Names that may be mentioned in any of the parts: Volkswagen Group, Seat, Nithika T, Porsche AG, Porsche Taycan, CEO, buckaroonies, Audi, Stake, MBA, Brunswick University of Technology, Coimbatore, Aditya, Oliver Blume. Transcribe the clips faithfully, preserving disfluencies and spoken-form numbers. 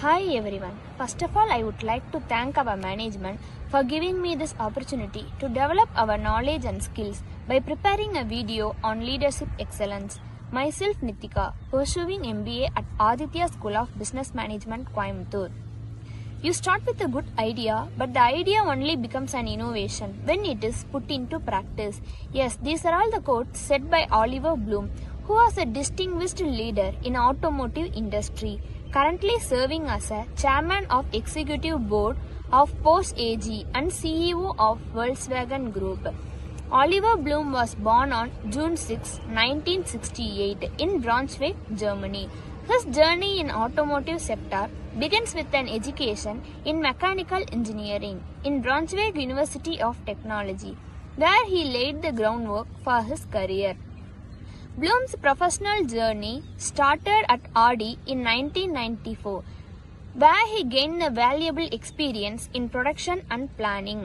Hi everyone. First of all, I would like to thank our management for giving me this opportunity to develop our knowledge and skills by preparing a video on leadership excellence. Myself Nithika, pursuing M B A at Aditya School of Business Management, Coimbatore. You start with a good idea, but the idea only becomes an innovation when it is put into practice. Yes, these are all the quotes said by Oliver Blume, who was a distinguished leader in automotive industry, currently serving as a chairman of executive board of Porsche A G and C E O of Volkswagen Group. Oliver Blume was born on June sixth, nineteen sixty-eight in Brunswick, Germany. His journey in automotive sector begins with an education in mechanical engineering in Brunswick University of Technology, where he laid the groundwork for his career. Blume's professional journey started at Audi in nineteen ninety-four, where he gained a valuable experience in production and planning.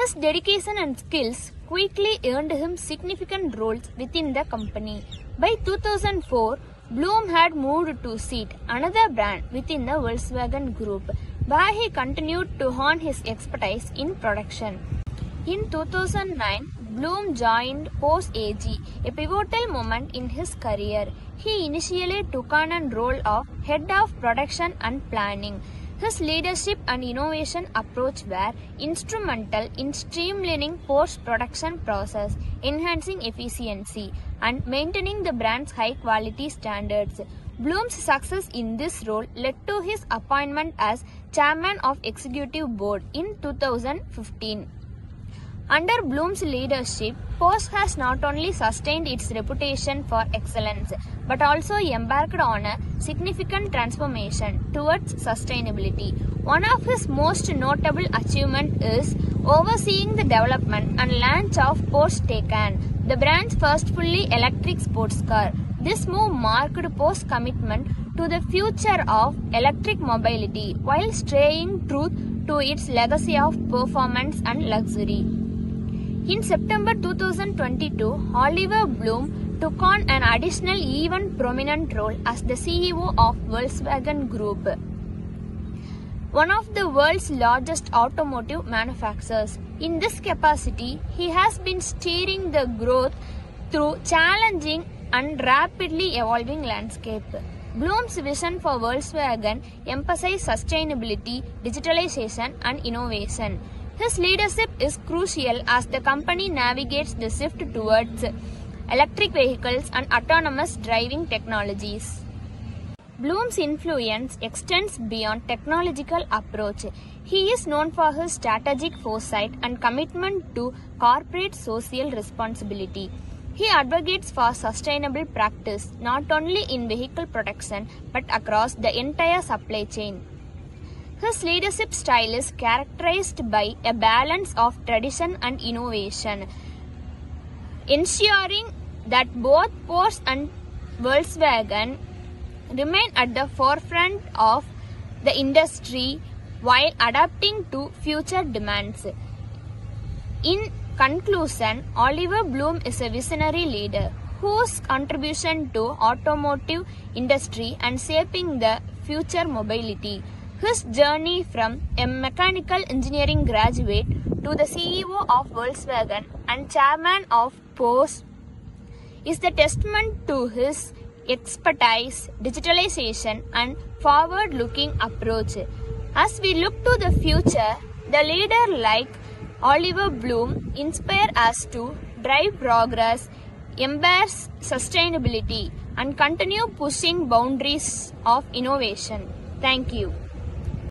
His dedication and skills quickly earned him significant roles within the company. By two thousand four, Blume had moved to Seat, another brand within the Volkswagen Group, where he continued to hone his expertise in production. In two thousand nine, Blume joined Porsche A G, a pivotal moment in his career. He initially took on a role of Head of Production and Planning. His leadership and innovation approach were instrumental in streamlining Porsche's production process, enhancing efficiency, and maintaining the brand's high-quality standards. Blume's success in this role led to his appointment as chairman of executive board in two thousand fifteen. Under Blume's leadership, Porsche has not only sustained its reputation for excellence, but also embarked on a significant transformation towards sustainability. One of his most notable achievements is overseeing the development and launch of Porsche Taycan, the brand's first fully electric sports car. This move marked Porsche's commitment to the future of electric mobility while staying true to its legacy of performance and luxury. In September two thousand twenty-two, Oliver Blume took on an additional even prominent role as the C E O of Volkswagen Group, one of the world's largest automotive manufacturers. In this capacity, he has been steering the growth through challenging and rapidly evolving landscape. Blume's vision for Volkswagen emphasizes sustainability, digitalization, and innovation. His leadership is crucial as the company navigates the shift towards electric vehicles and autonomous driving technologies. Blume's influence extends beyond technological approach. He is known for his strategic foresight and commitment to corporate social responsibility. He advocates for sustainable practice not only in vehicle production but across the entire supply chain. His leadership style is characterized by a balance of tradition and innovation, ensuring that both Porsche and Volkswagen remain at the forefront of the industry while adapting to future demands. In conclusion, Oliver Blume is a visionary leader whose contribution to automotive industry and shaping the future mobility. His journey from a mechanical engineering graduate to the C E O of Volkswagen and chairman of Porsche is the testament to his expertise, digitalization, and forward-looking approach. As we look to the future, the leader like Oliver Blume inspires us to drive progress, embrace sustainability, and continue pushing boundaries of innovation. Thank you.